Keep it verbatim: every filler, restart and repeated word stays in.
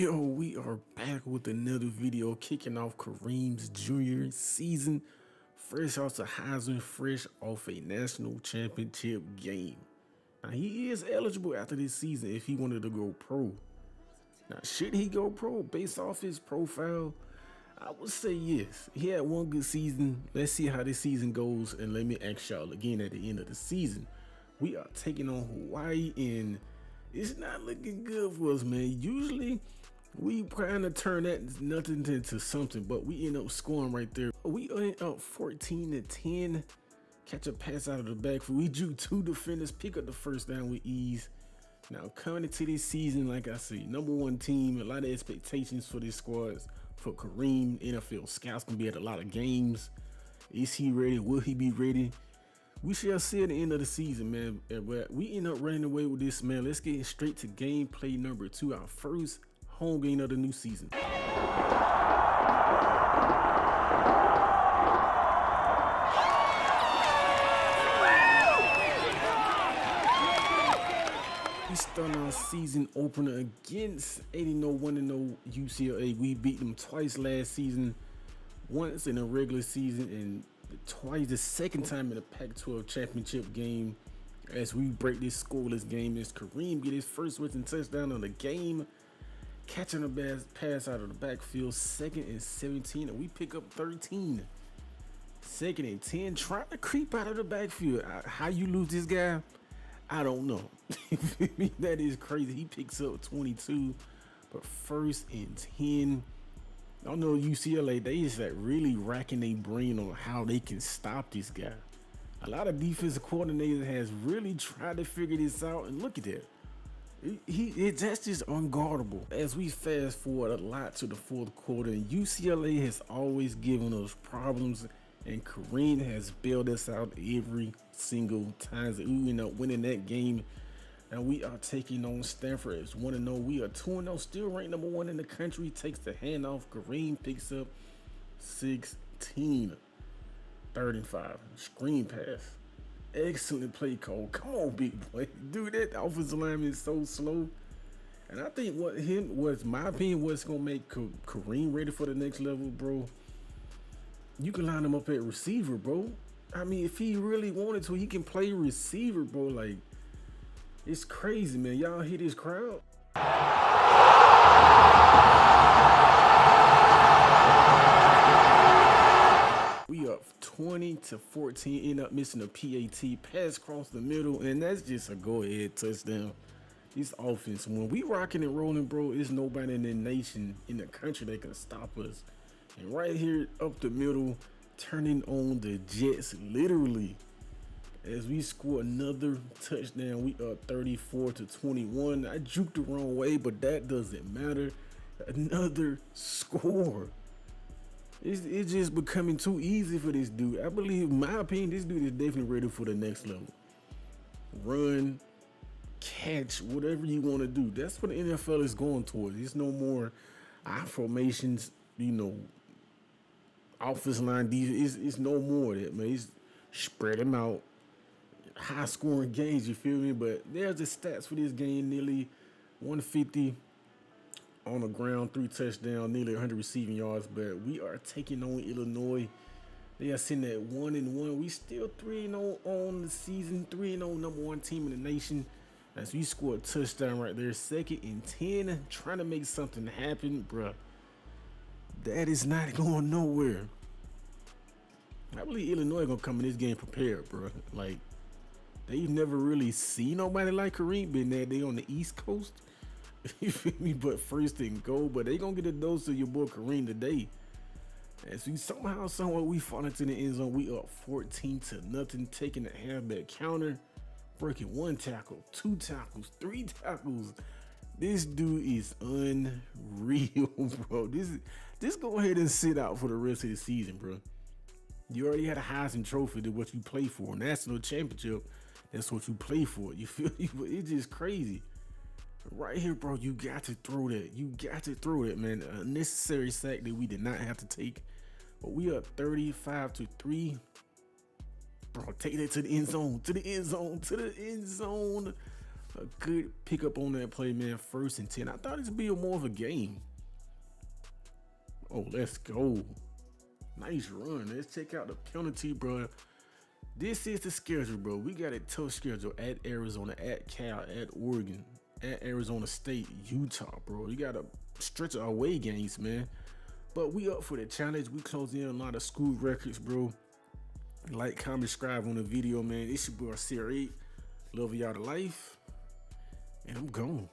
Yo, we are back with another video, kicking off Kareem's junior season, fresh off the Heisman, fresh off a national championship game. Now, he is eligible after this season if he wanted to go pro. Now, should he go pro based off his profile? I would say yes. He had one good season. Let's see how this season goes, and let me ask y'all again at the end of the season. We are taking on Hawaii, and it's not looking good for us, man. Usually, we trying to turn that nothing into something, but we end up scoring right there. We end up fourteen to ten. Catch a pass out of the backfield. We drew two defenders, pick up the first down with ease. Now, coming into this season, like I say, number one team, a lot of expectations for this squad. For Kareem, N F L scouts can be at a lot of games. Is he ready? Will he be ready? We shall see at the end of the season, man. But we end up running away with this, man. Let's get straight to gameplay number two, our first home game of the new season. We start our season opener against eighty oh one oh U C L A. We beat them twice last season, once in the regular season, and twice the second time in the Pac twelve championship game. As we break this scoreless game, as Kareem get his first rushing touchdown on the game, catching a pass out of the backfield, second and seventeen, and we pick up thirteen. Second and ten, trying to creep out of the backfield. How you lose this guy, I don't know. That is crazy. He picks up twenty-two, but first and ten. I know U C L A, they is like really racking their brain on how they can stop this guy. A lot of defensive coordinators has really tried to figure this out, and look at that. He, he it, that's just unguardable. As we fast forward a lot to the fourth quarter, and U C L A has always given us problems, and Kareem has bailed us out every single time. So we end up winning that game. Now we are taking on Stanford as one and oh. We are two and oh, still ranked number one in the country. Takes the handoff. Kareem picks up sixteen. Third and five. Screen pass. Excellent play call. Come on, big boy. Dude, that offensive lineman is so slow. And I think what him was, my opinion, what's going to make Kareem ready for the next level, bro. You can line him up at receiver, bro. I mean, if he really wanted to, he can play receiver, bro. Like, it's crazy, man. Y'all hear this crowd? We up twenty to fourteen, end up missing a P A T, pass across the middle, and that's just a go-ahead touchdown. This offense, when we rocking and rolling, bro, there's nobody in the nation, in the country, that can stop us. And right here, up the middle, turning on the Jets, literally. As we score another touchdown, we are thirty-four to twenty-one. I juked the wrong way, but that doesn't matter. Another score. It's, it's just becoming too easy for this dude. I believe, in my opinion, this dude is definitely ready for the next level. Run, catch, whatever you want to do. That's what the N F L is going towards. It's no more eye formations, you know, offensive line defense. It's, it's no more of that, man. It's spread them out. High scoring games, you feel me? But there's the stats for this game: nearly one fifty on the ground, three touchdowns, nearly one hundred receiving yards. But we are taking on Illinois. They are sitting at one and one. We still three and zero on the season, three and zero number one team in the nation. As we score a touchdown right there, second and ten, trying to make something happen, bruh. That is not going nowhere. I believe Illinois gonna come in this game prepared, bruh. Like, they've never really seen nobody like Kareem, been there. They on the East Coast. You feel me? But first and goal. But they gonna get a dose of your boy Kareem today. And so somehow, somewhere, we fall into the end zone. We up fourteen to nothing, taking the halfback counter, breaking one tackle, two tackles, three tackles. This dude is unreal, bro. This is just go ahead and sit out for the rest of the season, bro. You already had a Heisman trophy to what you play for, national championship. That's what you play for. You feel me? It's just crazy. Right here, bro, you got to throw that. You got to throw that, man. A necessary sack that we did not have to take. But we are thirty-five to three. Bro, take that to the end zone. To the end zone. To the end zone. A good pickup on that play, man. First and ten. I thought this would be more of a game. Oh, let's go. Nice run. Let's check out the penalty, bro. This is the schedule, bro. We got a tough schedule at Arizona, at Cal, at Oregon, at Arizona State, Utah, bro. You got to stretch our away games, man. But we up for the challenge. We close in a lot of school records, bro. Like, comment, subscribe on the video, man. It's your boy C R eight. Love y'all to life. And I'm gone.